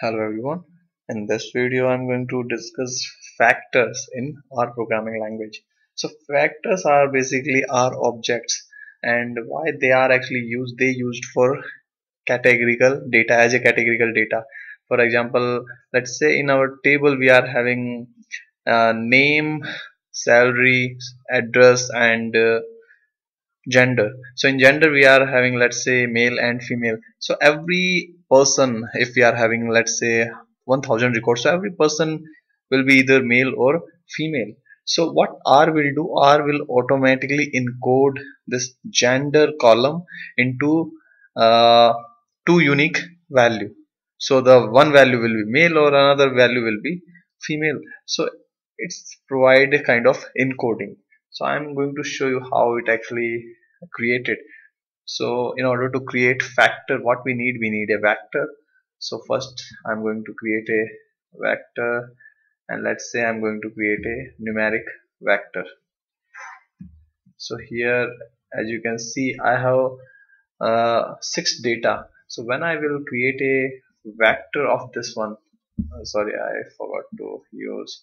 Hello everyone, in this video I'm going to discuss factors in R programming language. So factors are basically R objects, and why they are actually used. They used for categorical data, as a categorical data. For example, let's say in our table we are having name, salary, address and gender. So in gender we are having, let's say, male and female. So every person, if we are having, let's say, 1000 records, so every person will be either male or female. So what R will do, R will automatically encode this gender column into two unique value. So the one value will be male or another value will be female. So it's provide a kind of encoding. So I'm going to show you how it actually created. So in order to create factor, what we need a vector. So first I'm going to create a vector, and let's say I'm going to create a numeric vector. So here, as you can see, I have 6 data. So when I will create a vector of this one, sorry, I forgot to use.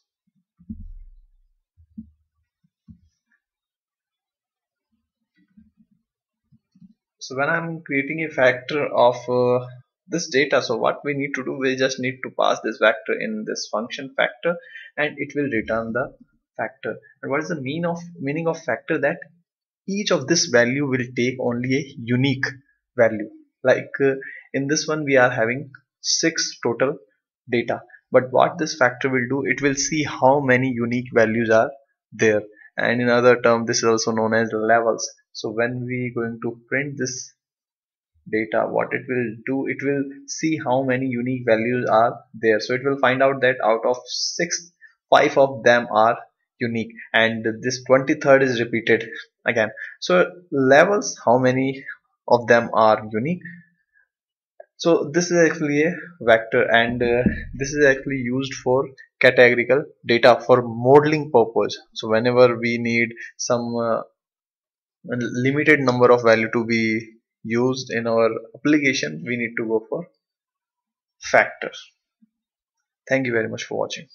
So when I'm creating a factor of this data, so what we need to do, we just need to pass this vector in this function factor, and it will return the factor. And what is the meaning of factor? That each of this value will take only a unique value. Like in this one we are having 6 total data, but what this factor will do, it will see how many unique values are there. And in other term, this is also known as levels. So when we going to print this data, what it will do, it will see how many unique values are there. So it will find out that out of 6, 5 of them are unique, and this 23rd is repeated again. So levels, how many of them are unique. So this is actually a vector, and this is actually used for categorical data for modeling purpose. So whenever we need some limited number of value to be used in our application, we need to go for factors. Thank you very much for watching.